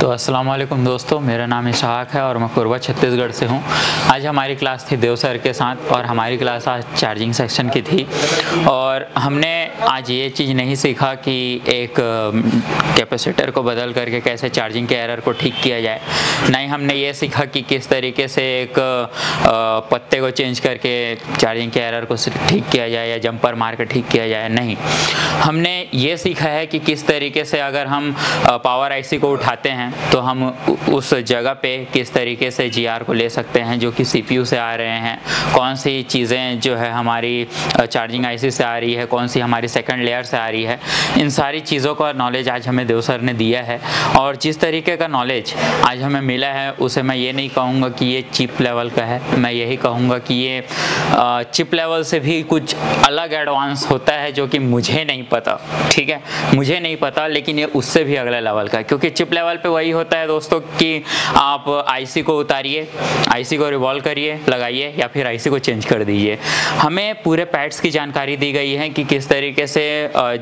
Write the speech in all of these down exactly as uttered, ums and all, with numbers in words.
तो अस्सलाम वालेकुम दोस्तों, मेरा नाम इशाक है और मैं कोरबा छत्तीसगढ़ से हूँ। आज हमारी क्लास थी देव सर के साथ और हमारी क्लास आज चार्जिंग सेक्शन की थी और हमने आज ये चीज़ नहीं सीखा कि एक कैपेसिटर को बदल करके कैसे चार्जिंग के एरर को ठीक किया जाए, ना ही हमने ये सीखा कि किस तरीके से एक पत्ते को चेंज करके चार्जिंग के एरर को ठीक किया जाए या जंपर मार कर ठीक किया जाए। नहीं, हमने ये सीखा है कि किस तरीके से अगर हम पावर आईसी को उठाते हैं तो हम उस जगह पे किस तरीके से जीआर को ले सकते हैं जो कि सीपीयू से आ रहे हैं, कौन सी चीज़ें जो है हमारी चार्जिंग आईसी से आ रही है, कौन सी हमारी सेकंड लेयर से आ रही है। इन सारी चीज़ों का नॉलेज आज हमें देव सर ने दिया है और जिस तरीके का नॉलेज आज हमें मिला है उसे मैं ये नहीं कहूँगा कि ये चिप लेवल का है, मैं यही कहूँगा कि ये चिप लेवल से भी कुछ अलग एडवांस होता है जो कि मुझे नहीं पता। ठीक है, मुझे नहीं पता, लेकिन ये उससे भी अगला लेवल का है, क्योंकि चिप लेवल पे वही होता है दोस्तों कि आप आईसी को उतारिए, आईसी को रिवॉल्व करिए, लगाइए या फिर आईसी को चेंज कर दीजिए। हमें पूरे पैड्स की जानकारी दी गई है कि किस तरीके से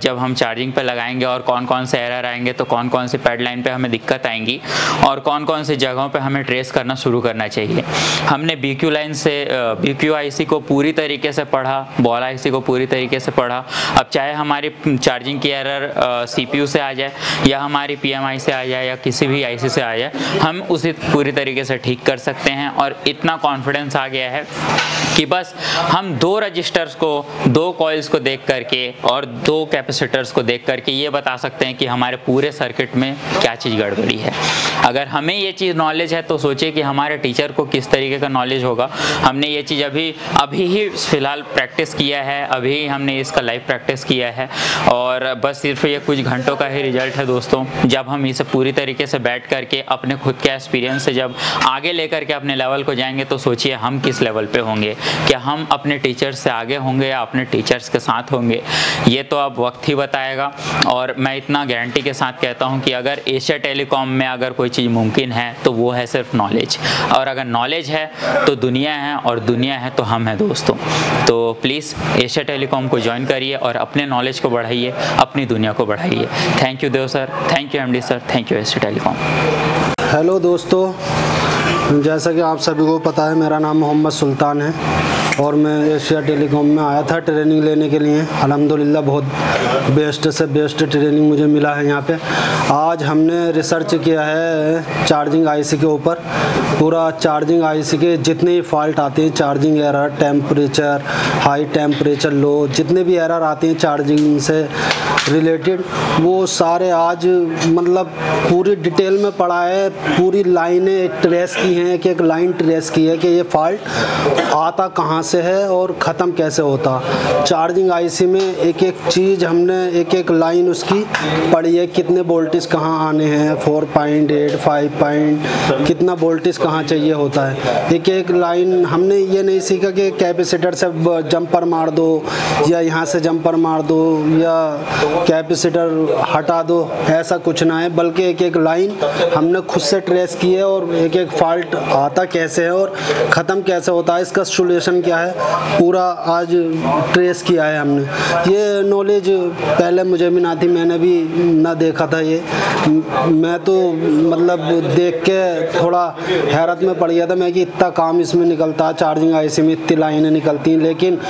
जब हम चार्जिंग पे लगाएंगे और कौन कौन से एरर आएंगे, तो कौन कौन से पैड लाइन पे हमें दिक्कत आएंगी और कौन कौन से जगहों पे हमें ट्रेस करना शुरू करना चाहिए। हमने बीक्यू लाइन से बीक्यू आईसी को पूरी तरीके से पढ़ा, बॉल आईसी को पूरी तरीके से पढ़ा। अब चाहे हमारी चार्जिंग की एरर सीपीयू से आ जाए या हमारी पीएमआई से आ जाए या किसी भी आईसी से आ जाए, हम उसे पूरी तरीके से ठीक कर सकते हैं। और इतना कॉन्फिडेंस आ गया है कि बस हम दो रजिस्टर्स को, दो कॉइल्स को देख करके और दो कैपेसिटर्स को देख करके ये बता सकते हैं कि हमारे पूरे सर्किट में क्या चीज़ गड़बड़ी है। अगर हमें ये चीज़ नॉलेज है तो सोचिए कि हमारे टीचर को किस तरीके का नॉलेज होगा। हमने ये चीज़ अभी अभी ही फ़िलहाल प्रैक्टिस किया है, अभी हमने इसका लाइव प्रैक्टिस किया है और बस सिर्फ ये कुछ घंटों का ही रिजल्ट है दोस्तों। जब हम इसे पूरी तरीके से बैठ करके अपने खुद के एक्सपीरियंस से जब आगे लेकर के अपने लेवल को जाएंगे तो सोचिए हम किस लेवल पे होंगे। क्या हम अपने टीचर्स से आगे होंगे या अपने टीचर्स के साथ होंगे, ये तो अब वक्त ही बताएगा। और मैं इतना गारंटी के साथ कहता हूँ कि अगर एशिया टेलीकॉम में अगर कोई चीज़ मुमकिन है तो वो है सिर्फ नॉलेज, और अगर नॉलेज है तो दुनिया है और दुनिया है तो हम हैं दोस्तों। तो प्लीज़ एशिया टेलीकॉम को ज्वाइन करिए और अपने नॉलेज को बढ़ाइए, अपनी दुनिया को बढ़ाइए। Thank you Dev sir, thank you M D sir, thank you Asia telecom. Hello दोस्तों, जैसा कि आप सभी को पता है मेरा नाम मोहम्मद सुल्तान है और मैं एशिया टेलीकॉम में आया था ट्रेनिंग लेने के लिए। अल्हम्दुलिल्लाह बहुत बेस्ट से बेस्ट ट्रेनिंग मुझे मिला है यहाँ पे। आज हमने रिसर्च किया है चार्जिंग आईसी के ऊपर, पूरा चार्जिंग आईसी के जितने भी फॉल्ट आते हैं, charging error, temperature high, temperature low, जितने भी एरर आते हैं चार्जिंग से रिलेटेड, वो सारे आज मतलब पूरी डिटेल में पढ़ा है। पूरी लाइनें ट्रेस की हैं कि एक लाइन ट्रेस की है कि ये फॉल्ट आता कहाँ से है और ख़त्म कैसे होता। चार्जिंग आईसी में एक एक चीज़ हमने एक एक लाइन उसकी पढ़ी है, कितने वोल्टेज कहाँ आने हैं, four point eight, five point, कितना वोल्टेज कहाँ चाहिए होता है। एक एक लाइन हमने ये नहीं सीखा कि कैपेसिटर से जंपर मार दो या यहाँ से जंपर मार दो या कैपेसिटर हटा दो, ऐसा कुछ ना है, बल्कि एक एक लाइन हमने खुद से ट्रेस की है और एक एक फॉल्ट आता कैसे है और ख़त्म कैसे होता है, इसका सोल्यूशन क्या है, पूरा आज ट्रेस किया है हमने। ये नॉलेज पहले मुझे भी ना थी, मैंने भी ना देखा था ये, मैं तो मतलब देख के थोड़ा हैरत में पड़ गया था मैं कि इतना काम इसमें निकलता, चार्जिंग आईसी में इतनी लाइनें निकलती हैं। लेकिन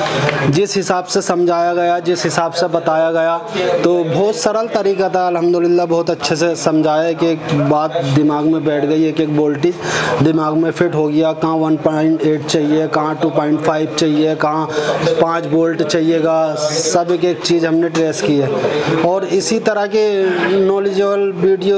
जिस हिसाब से समझाया गया, जिस हिसाब से बताया गया, तो बहुत सरल तरीका था। अल्हम्दुलिल्लाह बहुत अच्छे से समझाया कि एक बात दिमाग में बैठ गई, एक एक वोल्टेज दिमाग में फिट हो गया, कहाँ वन पॉइंट एट चाहिए, कहाँ टू पॉइंट फाइव चाहिए, कहाँ पाँच वोल्ट चाहिएगा, सब एक एक चीज़ हमने ट्रेस की है। और इसी तरह के नॉलेजेबल वीडियो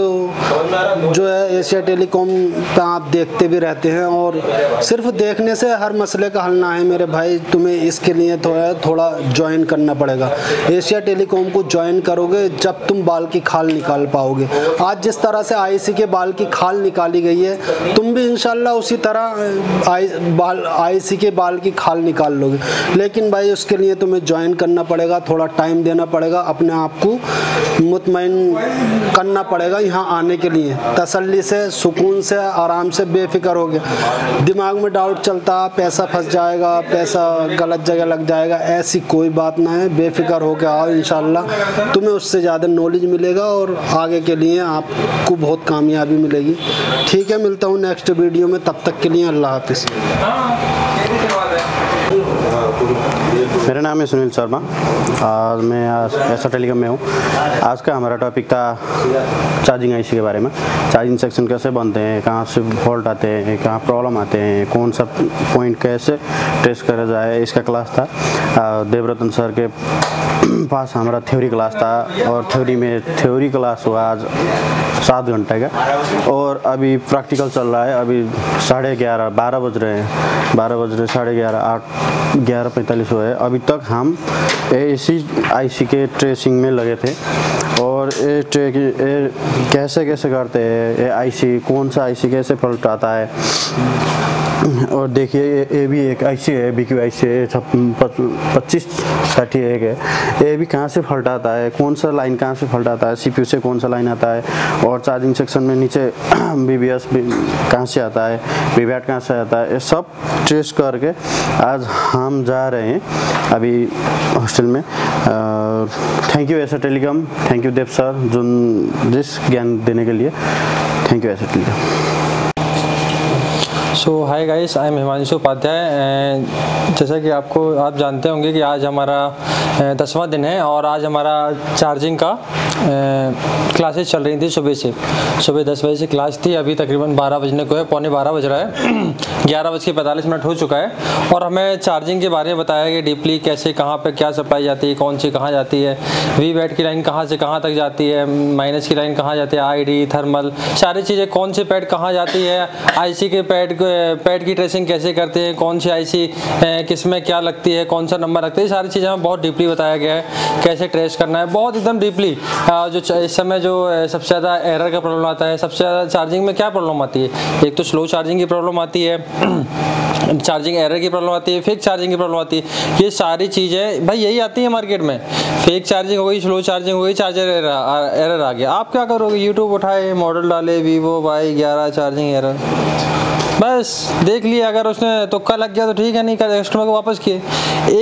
जो है एशिया टेलीकॉम पर आप देखते भी रहते हैं और सिर्फ देखने से हर मसले का हल ना है मेरे भाई, तुम्हें इसके लिए थोड़ा थोड़ा ज्वाइन करना पड़ेगा। एशिया टेलीकॉम को ज्वाइन करोगे जब तुम बाल की खाल निकाल पाओगे। आज जिस तरह से आईसी के बाल की खाल निकाली गई है, तुम भी इंशाल्लाह उसी तरह आई बाल आईसी के बाल की खाल खाल निकाल लोगे। लेकिन भाई उसके लिए तुम्हें ज्वाइन करना पड़ेगा, थोड़ा टाइम देना पड़ेगा, अपने आप को मुतमईन करना पड़ेगा यहाँ आने के लिए। तसल्ली से, सुकून से, आराम से, बेफिक्र हो गया। दिमाग में डाउट चलता, पैसा फंस जाएगा, पैसा गलत जगह लग जाएगा, ऐसी कोई बात ना है। बेफिक्र होकर आओ, इंशाल्लाह तुम्हें उससे ज़्यादा नॉलेज मिलेगा और आगे के लिए आपको बहुत कामयाबी मिलेगी। ठीक है, मिलता हूँ नेक्स्ट वीडियो में, तब तक के लिए अल्लाह हाफिज़। मेरा नाम है सुनील शर्मा और मैं एशिया टेलीकॉम में हूँ। आज का हमारा टॉपिक था चार्जिंग आईसी के बारे में। चार्जिंग सेक्शन कैसे बनते हैं, कहाँ से फॉल्ट आते हैं, कहाँ प्रॉब्लम आते हैं, कौन सा पॉइंट कैसे ट्रेस करा जाए, इसका क्लास था। देवरत्न सर के पास हमारा थ्योरी क्लास था और थ्योरी में थ्योरी क्लास हुआ आज सात घंटे का, और अभी प्रैक्टिकल चल रहा है। अभी साढ़े ग्यारह बारह बज रहे हैं, बारह बज रहे साढ़े ग्यारह आठ ग्यारह पैंतालीस हुए। अभी तक हम एसी आईसी के ट्रेसिंग में लगे थे और ए ट्रे की कैसे कैसे करते हैं, ए आईसी कौन सा आईसी कैसे फॉल्ट आता है। और देखिए ये ए भी एक आईसी है, बी क्यू आई सी पच्चीस साठी एक है। ए भी कहाँ से फॉल्ट आता है, कौन सा लाइन कहाँ से फॉल्ट आता है, सीपीयू से कौन सा लाइन आता है, और चार्जिंग सेक्शन में नीचे बीबीएस कहाँ से आता है, बीबैट कहाँ से आता है, ये सब ट्रेस करके आज हम जा रहे हैं अभी हॉस्टल में। Thank you Asia telecom, thank you Dev sir जुन जिस ज्ञान देने के लिए। Thank you Asia telecom. So hi guys, I am Hemant Upadhyay. जैसा कि आपको आप जानते होंगे कि आज हमारा दसवां दिन है और आज हमारा चार्जिंग का क्लासेस चल रही थी सुबह से। सुबह दस बजे से क्लास थी, अभी तकरीबन बारह बजने को है, पौने बारह बज रहा है, ग्यारह बज के पैंतालीस मिनट हो चुका है। और हमें चार्जिंग के बारे में बताया गया डीपली, कैसे कहाँ पर क्या सप्लाई जाती है, कौन सी कहाँ जाती है, वी बैट की लाइन कहाँ से कहाँ तक जाती है, माइनस की लाइन कहाँ जाती है, आई डी थर्मल सारी चीज़ें, कौन से पैड कहाँ जाती है, आई सी के पैड पैड की ट्रेसिंग कैसे करते हैं, कौन सी आईसी किस में क्या लगती है, कौन सा नंबर लगता है, सारी चीज़ें हमें बहुत डीपली बताया गया है कैसे ट्रेस करना है, बहुत एकदम डीपली। जो इस समय जो सबसे ज़्यादा एरर का प्रॉब्लम आता है, सबसे ज़्यादा चार्जिंग में क्या प्रॉब्लम आती है, एक तो स्लो चार्जिंग की प्रॉब्लम आती है, चार्जिंग एरर की प्रॉब्लम आती है, फेक चार्जिंग की प्रॉब्लम आती है, ये सारी चीज़ें भाई यही आती है मार्केट में। फेक चार्जिंग हो गई, स्लो चार्जिंग हो गई, चार्जर एरर आ गया। आप क्या करोगे, यूट्यूब उठाए, मॉडल डाले वीवो वाई ग्यारह चार्जिंग एरर, बस देख लिए, अगर उसने तुक्का लग गया तो ठीक है, नहीं कस्टमर को वापस किए।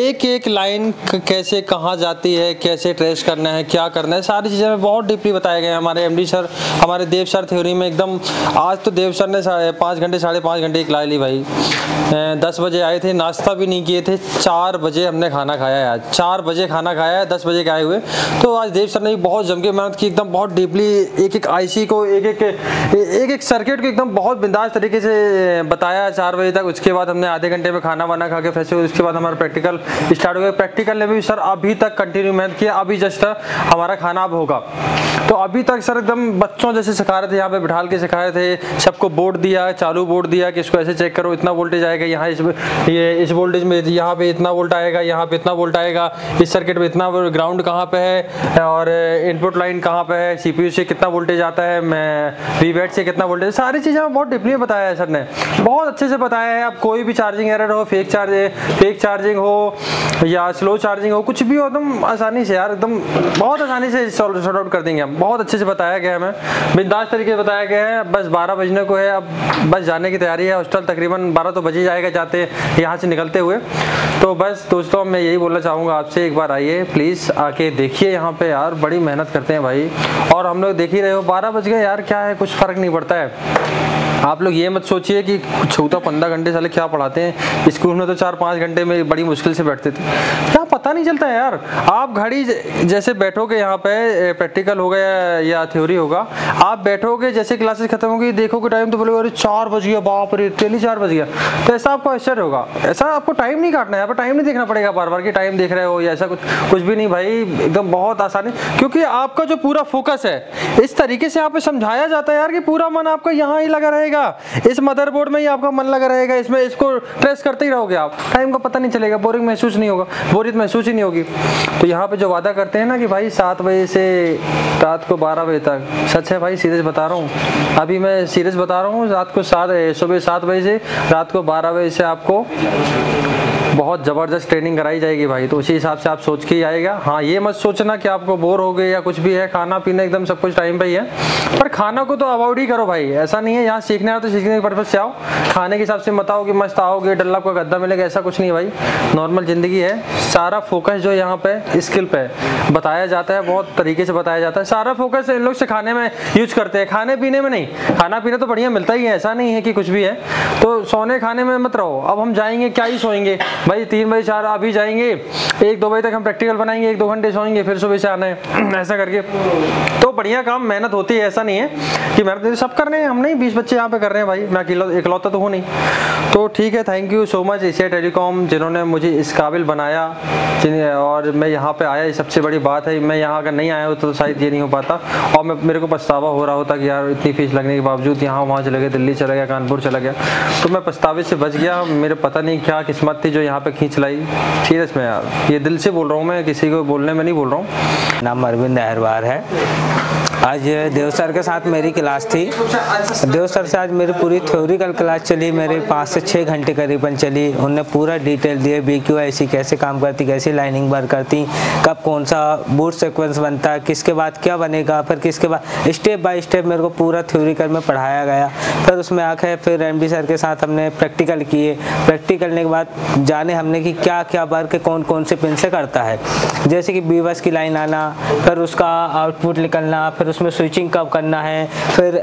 एक एक लाइन कैसे कहाँ जाती है, कैसे ट्रेस करना है, क्या करना है, सारी चीज़ें में बहुत डीपली बताए गए हैं। हमारे एमडी सर, हमारे देव सर थ्योरी में एकदम, आज तो देव सर ने पाँच घंटे साढ़े पाँच घंटे की ली भाई। दस बजे आए थे, नाश्ता भी नहीं किए थे, चार बजे हमने खाना खाया है आज, चार बजे खाना खाया है, दस बजे के आए हुए। तो आज देव सर ने बहुत जम के मेहनत की, एकदम बहुत डीपली एक एक आई सी को, एक एक एक एक सर्किट को एकदम बहुत बिंदास तरीके से बताया चार बजे तक। उसके बाद हमने आधे घंटे में खाना वाना खा के फ्रेश हुए, उसके बाद हमारा प्रैक्टिकल स्टार्ट हो गया। प्रैक्टिकल ने भी सर अभी तक कंटिन्यू मेहनत किया, अभी जस्ट हमारा खाना अब होगा। तो अभी तक सर एकदम बच्चों जैसे सिखा रहे थे, यहाँ पे बिठा के सिखा रहे थे, सबको बोर्ड दिया, चालू बोर्ड दिया कि इसको ऐसे चेक करो, इतना वोल्टेज आएगा यहाँ, इस ये इस वोल्टेज में यहाँ पे इतना वोल्ट आएगा, यहाँ पे इतना वोल्ट आएगा, इस सर्किट में इतना, ग्राउंड कहाँ पे है और इनपुट लाइन कहाँ पे है, सीपीयू से कितना वोल्टेज आता है, वीबैट से कितना वोल्टेज, सारी चीज़ें बहुत डिपली बताया है सर ने, बहुत अच्छे से बताया है। आप कोई भी चार्जिंग एरर हो, फेक चार्ज फेक चार्जिंग हो या स्लो चार्जिंग हो, कुछ भी हो, एकदम आसानी से यार, एकदम बहुत आसानी से सॉल्व शॉर्ट आउट कर देंगे हम। बहुत अच्छे से बताया गया है, हमें बिंदास तरीके से बताया गया है। बस बारह बजने को है, अब बस जाने की तैयारी है, हॉस्टल तकरीबन बारह तो बजे जाएगा जाते यहाँ से निकलते हुए। तो बस दोस्तों, मैं यही बोलना चाहूँगा आपसे, एक बार आइए प्लीज़, आके देखिए यहाँ पर यार, बड़ी मेहनत करते हैं भाई। और हम लोग देख ही रहे हो, बारह बज गए यार, क्या है, कुछ फ़र्क नहीं पड़ता है। आप लोग ये मत सोचिए कि चौदह पंद्रह घंटे साले क्या पढ़ाते हैं, स्कूल में तो चार पाँच घंटे में बड़ी मुश्किल से बैठते थे, क्या पता नहीं चलता है यार। आप घड़ी जैसे बैठोगे, यहाँ पे प्रैक्टिकल होगा या, या थ्योरी होगा, आप बैठोगे जैसे क्लासेस खत्म होगी, देखोगे टाइम तो बोलोगे अरे चार बज गया, बाप रे तेली चार बज गया, तो ऐसा आपको आश्चर्य होगा। ऐसा आपको टाइम नहीं काटना है, आपको टाइम नहीं देखना पड़ेगा बार बार कि टाइम देख रहे हो या ऐसा कुछ कुछ भी नहीं भाई, एकदम बहुत आसानी, क्योंकि आपका जो पूरा फोकस है इस तरीके से यहाँ पे समझाया जाता है यार कि पूरा मन आपका यहाँ ही लगा रहे, इस मदरबोर्ड में ही आपका मन लगा रहेगा, इसमें इसको ट्रेस करते ही रहोगे आप, टाइम का पता नहीं चलेगा, बोरिंग महसूस नहीं होगा, बोरियत महसूस ही नहीं होगी। तो यहाँ पे जो वादा करते हैं ना कि भाई सात बजे से रात को बारह बजे तक, सच है भाई, सीरियस बता रहा हूँ, अभी मैं सीरियस बता रहा हूँ, रात को सात सुबह सात बजे से रात को बारह बजे से आपको बहुत ज़बरदस्त ट्रेनिंग कराई जाएगी भाई, तो उसी हिसाब से आप सोच के ही आएगा। हाँ ये मत सोचना कि आपको बोर हो गए या कुछ भी है, खाना पीना एकदम सब कुछ टाइम पे ही है, पर खाना को तो अवॉइड ही करो भाई। ऐसा नहीं है यहाँ सीखने आओ तो सीखने के पर्पज़ से आओ, खाने के हिसाब से मत आओ कि मस्त आओगे डल्ला आपको गद्दा मिलेगा, ऐसा कुछ नहीं भाई, नॉर्मल ज़िंदगी है। सारा फोकस जो यहाँ पे स्किल पे बताया जाता है, बहुत तरीके से बताया जाता है, सारा फोकस इन लोग से खाने में यूज करते हैं, खाने पीने में नहीं। खाना पीना तो बढ़िया मिलता ही है, ऐसा नहीं है कि कुछ भी है, तो सोने खाने में मत रहो। अब हम जाएंगे क्या ही सोएंगे भाई, तीन बजे चार अभी जाएंगे, एक दो बजे तक हम प्रैक्टिकल बनाएंगे, एक दो घंटे सोएंगे, फिर सुबह से आना है, ऐसा करके। तो बढ़िया काम, मेहनत होती है, ऐसा नहीं है कि मेहनत सब कर रहे हैं, हम नहीं बीस बच्चे यहाँ पे कर रहे हैं भाई, मैं इकलौता तो हूँ नहीं। तो ठीक है, thank you so much Asia telecom जिन्होंने मुझे इस काबिल बनाया और मैं यहाँ पे आया, ये सबसे बड़ी बात है। मैं यहाँ अगर नहीं आया हो तो शायद ये नहीं हो पाता, और मैं मेरे को पछतावा हो रहा होता कि यार इतनी फीस लगने के बावजूद यहाँ वहाँ चले गए, दिल्ली चला गया, कानपुर चला गया, तो मैं पछतावे से बच गया। मेरे पता नहीं क्या किस्मत थी जो यहाँ पे खींच लाई, सीरियस में यार, ये दिल से बोल रहा हूँ, मैं किसी को बोलने में नहीं बोल रहा हूँ। नाम अरविंद अहरवार है। आज देव सर के साथ मेरी क्लास थी, देव सर से आज मेरी पूरी थ्योरिकल क्लास चली, मेरे पाँच से छः घंटे करीबन चली। उनने पूरा डिटेल दिए बीक्यू आईसी कैसे काम करती, कैसे लाइनिंग वर्क करती, कब कौन सा बूट सीक्वेंस बनता है, किसके बाद क्या बनेगा, फिर किसके बाद स्टेप बाय स्टेप मेरे को पूरा थ्योरिकल में पढ़ाया गया। फिर उसमें आखिर फिर एम डी सर के साथ हमने प्रैक्टिकल किए, प्रैक्टिकल करने के बाद जाने हमने कि क्या क्या वर्क कौन कौन से पिन से करता है, जैसे कि बीवस की लाइन आना, फिर उसका आउटपुट निकलना, फिर उसमें स्विचिंग कब करना है, फिर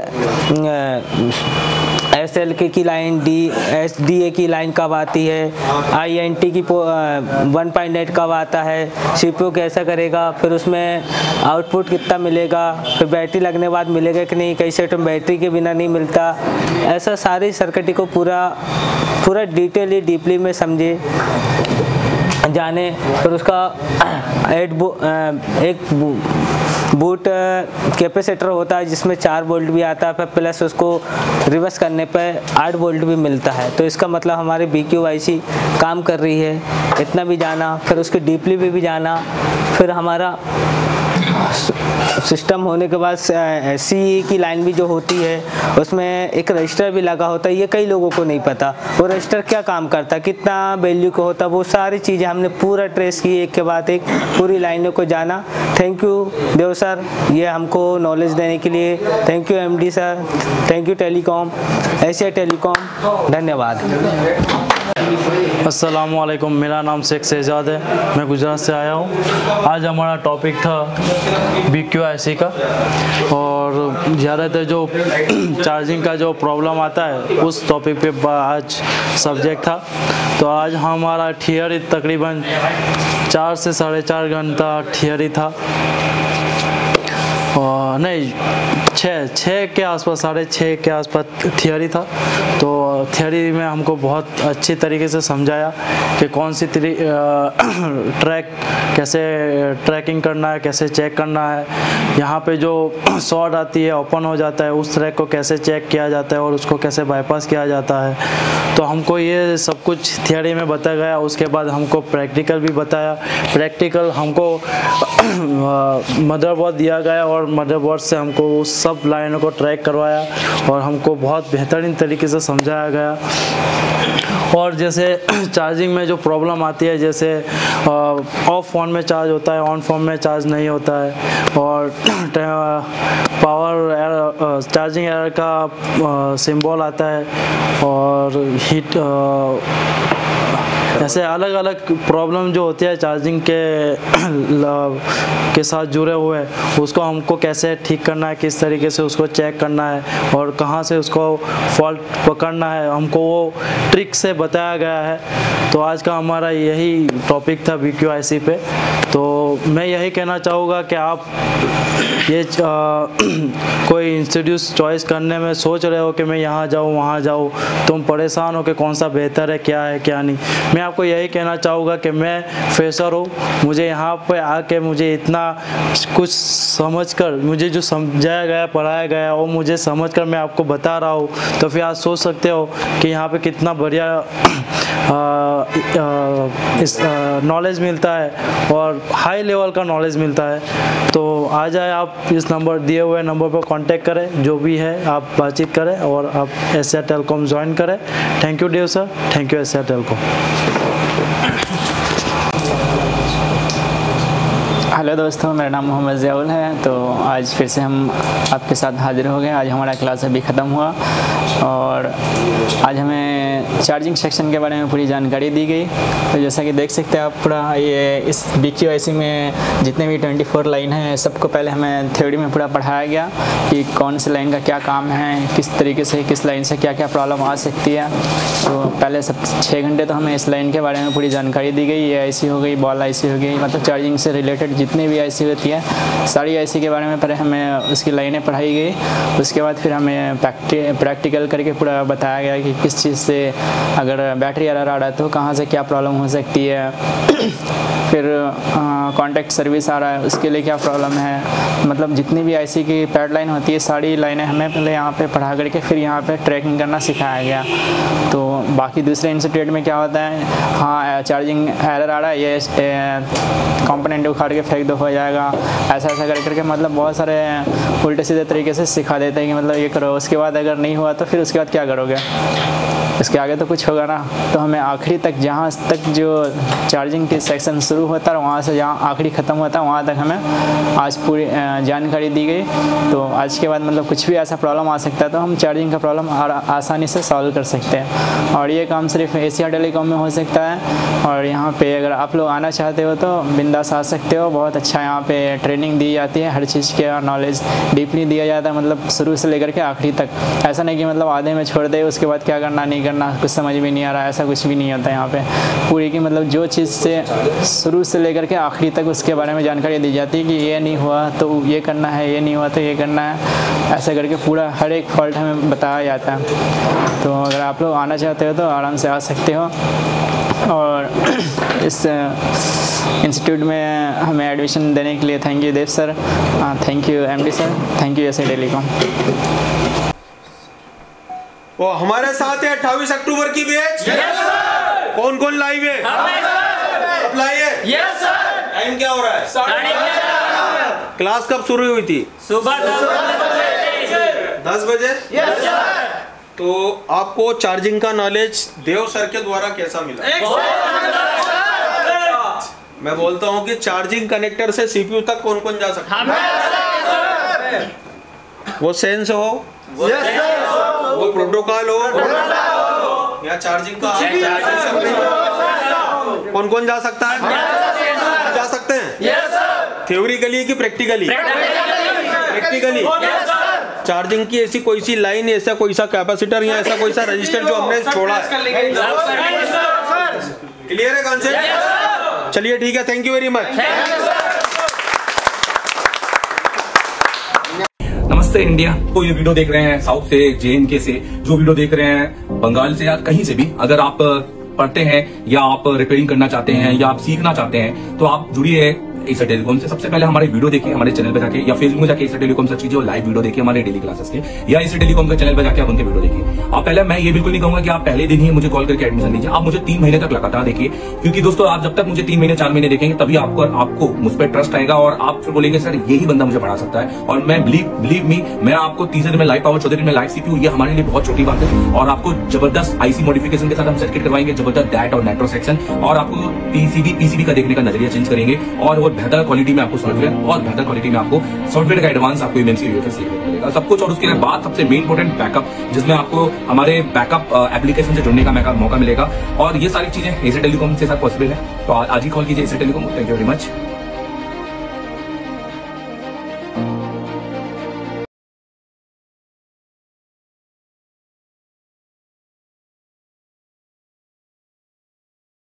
एस एल के की line D S D A की लाइन कब आती है, आई एन टी की वन पॉइंट एट कब आता है, सी पी यू कैसा करेगा, फिर उसमें आउटपुट कितना मिलेगा, फिर बैटरी लगने के बाद मिलेगा कि नहीं, कई सेट में बैटरी के बिना नहीं मिलता, ऐसा सारी सर्किट को पूरा पूरा डिटेली डीपली में समझे जाने। फिर उसका एट बो एक बो, बूट कैपेसिटर होता है जिसमें चार वोल्ट भी आता है, फिर प्लस उसको रिवर्स करने पर आठ वोल्ट भी मिलता है, तो इसका मतलब हमारी बी क्यू आई सी काम कर रही है, इतना भी जाना। फिर उसकी डीपली भी, भी जाना। फिर हमारा सिस्टम होने के बाद सी की लाइन भी जो होती है उसमें एक रजिस्टर भी लगा होता है, ये कई लोगों को नहीं पता वो रजिस्टर क्या काम करता है, कितना वैल्यू का होता है, वो सारी चीज़ें हमने पूरा ट्रेस की, एक के बाद एक पूरी लाइनों को जाना। थैंक यू देव सर ये हमको नॉलेज देने के लिए, thank you M D sir, thank you telecom, Asia telecom, धन्यवाद। अस्सलामुअलैकुम, मेरा नाम शेख सेजाद है, मैं गुजरात से आया हूँ। आज हमारा टॉपिक था बी क्यू आई सी का, और ज़्यादातर जो चार्जिंग का जो प्रॉब्लम आता है उस टॉपिक पे आज सब्जेक्ट था। तो आज हमारा थियरी तकरीबन चार से साढ़े चार घंटा थियरी था, और नहीं छः छः के आसपास साढ़े छः के आसपास थियोरी था। तो थियोरी में हमको बहुत अच्छी तरीके से समझाया कि कौन सी ट्रैक कैसे ट्रैकिंग करना है, कैसे चेक करना है, यहाँ पे जो शॉर्ट आती है ओपन हो जाता है उस ट्रैक को कैसे चेक किया जाता है और उसको कैसे बाईपास किया जाता है। तो हमको ये सब कुछ थियोरी में बताया गया। उसके बाद हमको प्रैक्टिकल भी बताया, प्रैक्टिकल हमको मदरबोर्ड दिया गया और मदरबोर्ड से हमको उस सब लाइनों को ट्रैक करवाया और हमको बहुत बेहतरीन तरीके से समझाया गया। और जैसे चार्जिंग में जो प्रॉब्लम आती है, जैसे ऑफ फोन में चार्ज होता है, ऑन फोन में चार्ज नहीं होता है, और पावर चार्जिंग एरर का सिंबल आता है, और हीट ऐसे अलग अलग प्रॉब्लम जो होती है चार्जिंग के के साथ जुड़े हुए, उसको हमको कैसे ठीक करना है, किस तरीके से उसको चेक करना है और कहाँ से उसको फॉल्ट पकड़ना है, हमको वो ट्रिक से बताया गया है। तो आज का हमारा यही टॉपिक था बी क्यू आई सी पे। तो मैं यही कहना चाहूँगा कि आप ये आ, कोई इंस्टीट्यूट चॉइस करने में सोच रहे हो कि मैं यहाँ जाऊँ वहाँ जाऊँ, तुम परेशान हो कि कौन सा बेहतर है, क्या है क्या नहीं, मैं आपको यही कहना चाहूँगा कि मैं फ्रेशर हूँ, मुझे यहाँ पे आके मुझे इतना कुछ समझकर, मुझे जो समझाया गया पढ़ाया गया वो मुझे समझकर मैं आपको बता रहा हूँ, तो फिर आप सोच सकते हो कि यहाँ पे कितना बढ़िया नॉलेज मिलता है और हाई लेवल का नॉलेज मिलता है। तो आ जाए आप इस नंबर दिए हुए नंबर पर कांटेक्ट करें, जो भी है आप बातचीत करें और आप एशिया टेलीकॉम ज्वाइन करें। Thank you Dev sir, thank you Asia telecom. Hello दोस्तों, मेरा नाम मोहम्मद ज़ियाउल है। तो आज फिर से हम आपके साथ हाजिर हो गए। आज हमारा क्लास अभी ख़त्म हुआ और आज हमें चार्जिंग सेक्शन के बारे में पूरी जानकारी दी गई। तो जैसा कि देख सकते हैं आप, पूरा ये इस बीक्यू आईसी में जितने भी चौबीस लाइन हैं सबको पहले हमें थ्योरी में पूरा पढ़ाया गया कि कौन से लाइन का क्या काम है, किस तरीके से किस लाइन से क्या क्या प्रॉब्लम आ सकती है। तो पहले सब छः घंटे तो हमें इस लाइन के बारे में पूरी जानकारी दी गई। ये आईसी हो गई, बॉल आईसी हो गई, मतलब चार्जिंग से रिलेटेड जितनी भी आईसी होती है सारी आईसी के बारे में पहले हमें उसकी लाइनें पढ़ाई गई। उसके बाद फिर हमें प्रैक्टिकल करके पूरा बताया गया कि किस चीज़ से अगर बैटरी एरर आ रहा है तो कहाँ से क्या प्रॉब्लम हो सकती है। फिर कॉन्टैक्ट सर्विस आ रहा है उसके लिए क्या प्रॉब्लम है, मतलब जितनी भी आईसी की पैड लाइन होती है सारी लाइनें हमें पहले यहाँ पे पढ़ा करके फिर यहाँ पे ट्रैकिंग करना सिखाया गया। तो बाकी दूसरे इंस्टीट्यूट में क्या होता है, हाँ चार्जिंग एरर आ रहा है, ये कंपोनेंट उखाड़ के फेंक दो हो जाएगा, ऐसा ऐसा कर करके मतलब बहुत सारे उल्टे सीधे तरीके से सिखा देते हैं कि मतलब ये करो, उसके बाद अगर नहीं हुआ तो फिर उसके बाद क्या करोगे, इसके आगे तो कुछ होगा ना। तो हमें आखिरी तक, जहाँ तक जो चार्जिंग की सेक्शन शुरू होता है वहाँ से जहाँ आखिरी ख़त्म होता है वहाँ तक हमें आज पूरी जानकारी दी गई। तो आज के बाद मतलब कुछ भी ऐसा प्रॉब्लम आ सकता है तो हम चार्जिंग का प्रॉब्लम आसानी से सॉल्व कर सकते हैं। और ये काम सिर्फ एशिया टेलीकॉम में हो सकता है। और यहाँ पर अगर आप लोग आना चाहते हो तो बिंदास आ सकते हो। बहुत अच्छा यहाँ पर ट्रेनिंग दी जाती है, हर चीज़ के नॉलेज डीपली दिया जाता है, मतलब शुरू से लेकर के आखिरी तक। ऐसा नहीं कि मतलब आधे में छोड़ दे, उसके बाद क्या करना नहीं करना, कुछ समझ में नहीं आ रहा, ऐसा कुछ भी नहीं होता यहाँ पे। पूरी की मतलब जो चीज़ से शुरू से लेकर के आखिरी तक उसके बारे में जानकारी दी जाती है कि ये नहीं हुआ तो ये करना है, ये नहीं हुआ तो ये करना है, ऐसा करके पूरा हर एक फॉल्ट हमें बताया जाता है। तो अगर आप लोग आना चाहते हो तो आराम से आ सकते हो। और इस इंस्टीट्यूट में हमें एडमिशन देने के लिए thank you Dev sir, thank you M D sir, thank you Asia telecom. वो हमारे साथ है अट्ठाईस अक्टूबर की बैच। Yes sir. कौन कौन लाइव है? सब लाइव है। Yes sir. टाइम क्या हो रहा है? साढ़े ग्यारह। क्लास कब शुरू हुई थी? सुबह दस बजे। Yes sir. तो आपको चार्जिंग का नॉलेज देव सर के द्वारा कैसा मिला? मैं बोलता हूँ कि चार्जिंग कनेक्टर से सीपीयू तक कौन कौन जा सकता है? वो सेंस हो, वो प्रोटोकॉल हो, या चार्जिंग का कौन कौन जा सकता है? जा सकते हैं थ्योरिकली कि प्रैक्टिकली? प्रैक्टिकली। चार्जिंग की ऐसी कोई सी लाइन, ऐसा कोई सा कैपेसिटर या ऐसा कोई सा रजिस्टर जो हमने छोड़ा है? क्लियर है कॉन्सेप्ट? चलिए ठीक है, थैंक यू वेरी मच। नमस्ते इंडिया। तो ये वीडियो देख रहे हैं साउथ से, जे एन के से, जो वीडियो देख रहे हैं बंगाल से या कहीं से भी, अगर आप पढ़ते हैं या आप रिपेयरिंग करना चाहते हैं या आप सीखना चाहते हैं तो आप जुड़िए एशिया टेलीकॉम से। सबसे पहले हमारे वीडियो देखिए हमारे चैनल पर जाके, या फेसबुक में जाके एशिया टेलीकॉम सर्च कीजिए और लाइव वीडियो देखिए हमारे डेली क्लासेस के, या एशिया टेलीकॉम के चैनल पर जाके आप उनके वीडियो देखिए। आप पहले, मैं ये बिल्कुल नहीं कहूंगा कि आप पहले दिन ही मुझे कॉल करके एडमिशन लीजिए, आप मुझे तीन महीने तक लगातार देखिए, क्योंकि दोस्तों आप जब तक मुझे तीन महीने चार महीने देखेंगे तभी आपको आपको मुझ पर ट्रस्ट आएगा और आप फिर बोलेंगे सर यही बंदा मुझे पढ़ा सकता है। और मैं बिलीव बिलीव मी मैं आपको तीसरे दिन में लाइव पावर, चौथे दिन में लाइव सीपीयू, ये हमारे लिए बहुत छोटी बात है। और आपको जबरदस्त आईसी मॉडिफिकेशन के साथ हम सर्किट करवाएंगे, जबरदस्त डैट और नेटवर्क सेक्शन, और आपको पीसीबी पीसीबी का देखने का नजरिया चेंज करेंगे, और बेहतर क्वालिटी में आपको सॉफ्टवेयर, और बेहतर क्वालिटी में आपको सॉफ्टवेयर का एडवांस आपको एमएनसी यूएफएस मिलेगा सब कुछ। और उसके बाद सबसे मेन इंपोर्टेंट बैकअप, जिसमें आपको हमारे बैकअप एप्लीकेशन से जुड़ने का मौका मिलेगा। और ये सारी चीजें एशिया टेलीकॉम के साथ पॉसिबल है। तो आज ही कॉल कीजिए Asia telecom. Thank you very much.